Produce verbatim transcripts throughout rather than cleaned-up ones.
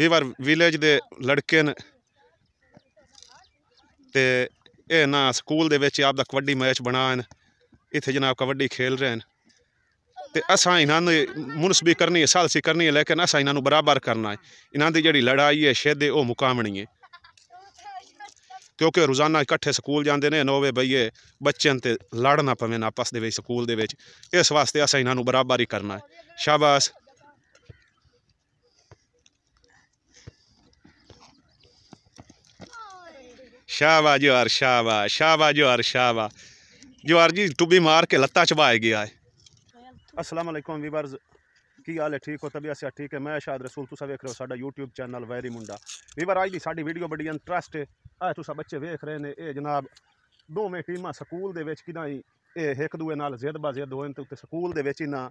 We bar village दे लड़के न ते ए ना स्कूल दे विच आप दा कबड्डी मैच बनान इत्थे जनाब कबड्डी खेल रहे हैं तो असा इन्होंने मुनसबी करनी है सालसी करनी है लेकिन असा इन्हों बराबर करना है। इन्हों की जी लड़ाई है शेदे वह मुकामनी है क्योंकि रोजाना इकट्ठे स्कूल जाते हैं नौ बजे बइए बच्चे तो लड़ना पवे ना आपस के स्कूल दे विच। इस वास्ते असा इन्हों बराबर ही करना है। शाबाश। शाहवा जोहर शाहवा शाहवा जोहर शाहवा जोहर जी टुबी मार के लत्ता चबाया गया है। अस्सलाम वालेकुम वीवर्स, की हाल है? ठीक हो? तबीयत से ठीक है। मैं शायद रसूल तुसा वेख रहे हो साडा यूट्यूब चैनल वैरी मुंडा। वीवर आज की साडी वीडियो बड़ी इंटरेस्ट है। आज तुसा बच्चे वेख रहे ने ये जनाब दोवें टीमां स्कूल दे विच किदां एक दूए नाल जिद बा जिद होन ते स्कूल दे विच इना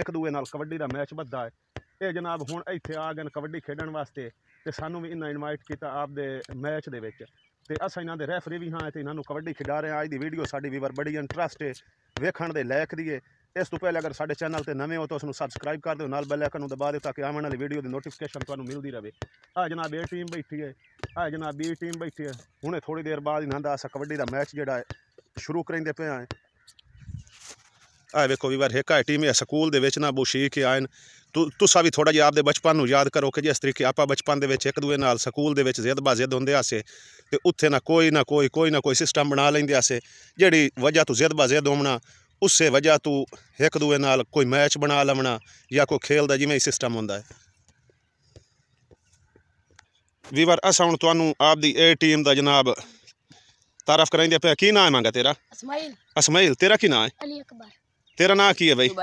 एक दूए नाल कबड्डी दा मैच बद्धा है। ये जनाब हुण इत्थे आ गए कबड्डी खेडण वास्ते ते सानू भी इन्हां इनवाइट कीता आप दे मैच दे विच ते अस इन्हां दे रेफरी भी हाँ तो इन्हों कबड्डी खिडा रहे हैं। आज की वीडियो साड़ी वीवर बड़ी इंटरेस्ट है वेखण दे लायक दी है। इस तो पहले अगर साढ़े चैनल पर नवे हो तो उसको सबसक्राइब कर दो नाल बेल आइकन नूं दबा दो ताकि आने वाली वीडियो की नोटिफिकेशन तुहानूं मिलती रहे। आ जनाब ए टीम बैठी है, आ जनाब बी टीम बैठी है। हुणे थोड़ी देर बाद इन्हां दा अस कबड्डी का मैच जिहड़ा है शुरू करंदे पे आए। आ वेखो वीवर एक आ टीम है स्कूल दे विच ना बोशीक आए तु तुसा भी थोड़ा जिहा आपदे बचपन याद करो कि जिस तरीके आप बचपन दे विच एक दूए नाल स्कूल दे विच जिद बा जिद होंदे आसे ते उत्थे ना कोई ना कोई कोई ना कोई सिस्टम बना लैंदे आसे जिहड़ी वजह तू जिद बा जिद होना उसे वजह तू एक दूए नाल कोई मैच बना लवना या कोई खेल दा जिवें सिस्टम होंदा है। वीवर अस हुण तुहानूं आप दी ए टीम दा जनाब तारफ कराइंदे पे। की नाम है मंगा तेरा? इस्माइल। इस्माइल तेरा की नाम है? अली अकबर। तेरा नाम की है भाई?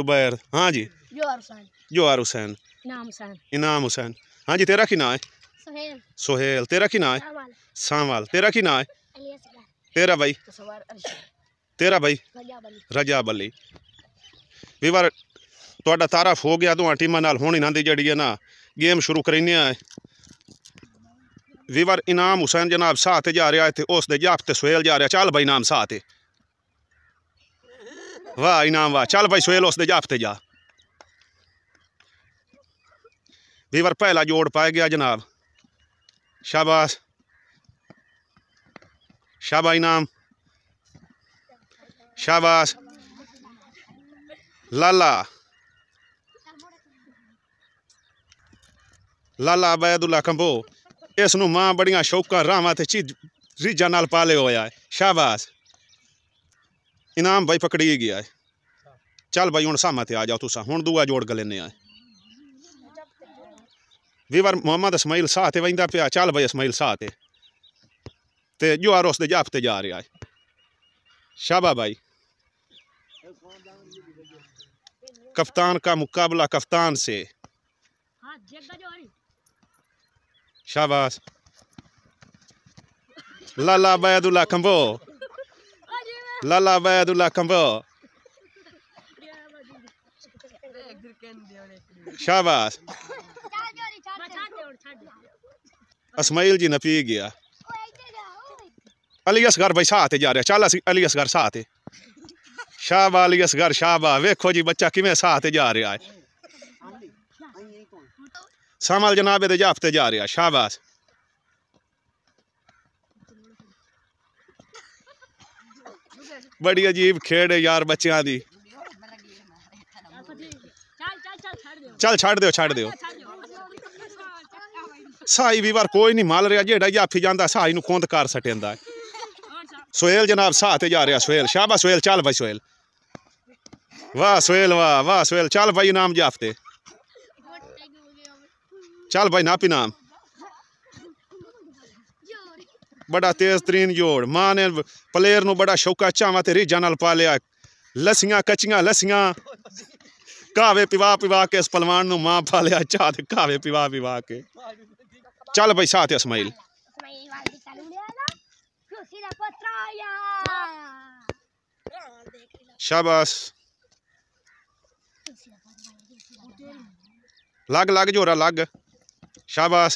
जुबैर। हाँ जी। जोहर हुसैन। इनाम हुसैन। हाँ जी। तेरा की नाम है? सोहेल। तेरा की नाम है? सामवाल। तेरा की नाम है? तेरा भाई? तेरा भाई रजाब अली। वीवर तुहाडा तारफ हो गया दोवां टीमां नाल। हुण इन्हां दी जिहड़ी है ना गेम शुरू करनी है। वीवर इनाम हुसैन जनाब साथ जा रहा है ते उस दे जाप ते सोहेल जा रहा। चल भाई इनाम साथ है। वाह इनाम वाह। चल भाई सोहेल उस दे जाफते जा। वीवर पहला जोड़ पाया गया जनाब। शाबाश शाबा इनाम। शाबाश लाला लाला बैदुल्ला कंबो। इसनू मां बड़िया शौकां रावां ते चीज रीझां नाल पाले होया है। शाबाश इनाम भाई पकड़ी गया है। चल भाई हूँ सामा ते आ जाओ तुसा हूँ दूआ जोड़ गले ने आए। वीवर मोहम्मद इस्माइल साथ वहींदा पिया। चल भाई इस्माइल साथ ते जोहर उस दे जापते जा रहा है। शाबा भाई। कप्तान का मुकाबला कप्तान से। शाबाश लाला बैदुल्ला कंबो। लाला बैदुल्ला कंबो। शाबाश इस्माइल जी नपी गया। अली असगर भाई साथ जा रहा। चल अली असगर साथ। शाहबा अली असगर शाहबा। वेखो जी बच्चा किमें साथ जा रहा है। सामल जनाब दे जापते जा रहा। शाबाश बड़ी अजीब खेड है यार बच्चों की। चल छड़ दो छड़ दो साई। वीवर कोई नहीं माल रहा जेड़ा जाफी जाता साई नूं कोंद कर सटेंदा। सोहेल जनाब साथ जा रहा। सोहेल शाबा सोहेल। चल भाई सोहेल वाह। सोहेल वाह वाह सोहेल। चल भाई इनाम जाफते। चल भाई नापी नाम। बड़ा तेज तरीन जोड़। मां ने प्लेयर नूं बड़ा शौका चावा ते रीझां नाल पा लिया। लस्सियां कच्चियां लस्सियां कावे पिवा पिवा के इस पलवान नूं मां पा लिया। चाह ते कावे पिवा पिवा के। चल भाई साथ इस्माइल। शाबाश लग लग जोरा लग। शाबाश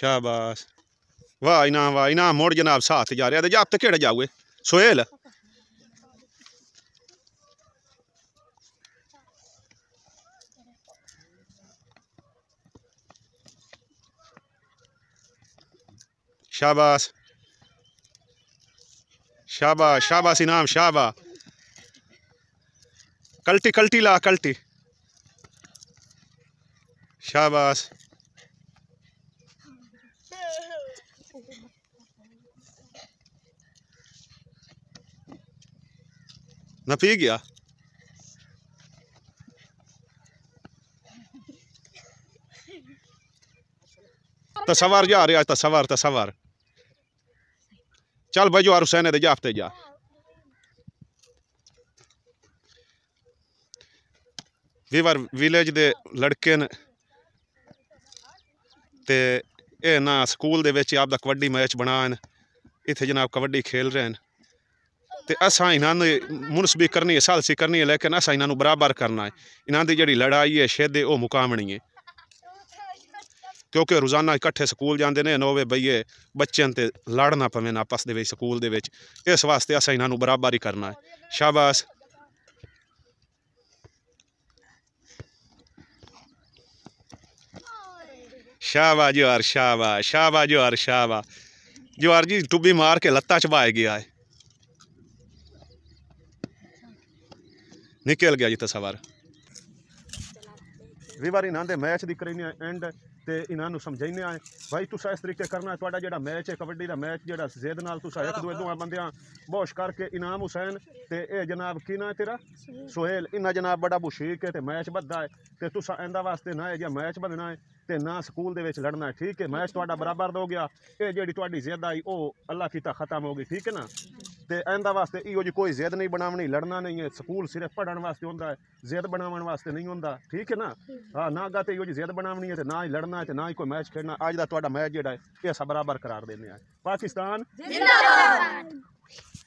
शाबाश वाह इनाम वाह इनाम। मोड़ जनाब साथ जा रहा। जाप तो केड़ा जाओगे? सोहेल शाबाश शाबाश शाबाश इनाम शाबा। कल्टी कल्टी ला कल्टी। शाबाश ना पी गया। तो सवार जा रहा सवार तो सवार चल भाई जो यार हुसैन दे जाफ्ते जा। वीवर विलेज दे लड़के ने ते ए ना स्कूल दे विच आप दा कबड्डी मैच बनान इत्थे जनाब कबड्डी खेल रहे हैं तो असा इन्होंने मुनसबी करनी है सालसी करनी है लेकिन असा इन्हों बराबर करना है। इन्हों की जी लड़ाई है शेद वह मुकामनी है क्योंकि रोजाना इकट्ठे स्कूल जाते हैं नौवे बइए बच्चों से लड़ना पवे ना आपस के स्कूल के इस वास्ते असा इन्हों बराबर ही करना है। शाबाश शाबा जोहार शाबा शाबा जोहार शाबा जोहार जी टुब्बी मार के लत्ता चबाया गया है निकल गया जी। तो सवार भी बार इन्हों के मैच की करीने एंड तो इन्हों समझाने आए भाई तुसा इस तरीके करना है थोड़ा जो मैच है कबड्डी का मैच जो जेद नाल तुसा एक दुए दुआ बंद बोश करके इनाम हुसैन तो ये जनाब की ना है तेरा सुहेल इन्ना जनाब बड़ा बुशीक है तो मैच बधदा है तो तुसा इंदा वास्ते ना है जो मैच बधना है तो ना स्कूल दे विच लड़ना है ठीक है। मैच थोड़ा बराबर हो गया ये जी थोड़ी जिद आई वो अल्लाह कीता खत्म हो गई ठीक है ना। तो इंदा वास्ते इहो जी कोई जिद नहीं बनावनी लड़ना नहीं है स्कूल सिर्फ पढ़ने वास्ते होंदा है जिद बनावन वास्ते नहीं होंदा ठीक है ना। हाँ ना गा तो इहो जी जिद बनावनी है तो ना ही लड़ना है तो ना ही कोई मैच खेलना। अज दा तुहाडा मैच जिहड़ा है इह सब बराबर करार देने है। पाकिस्तान जिंदाबाद।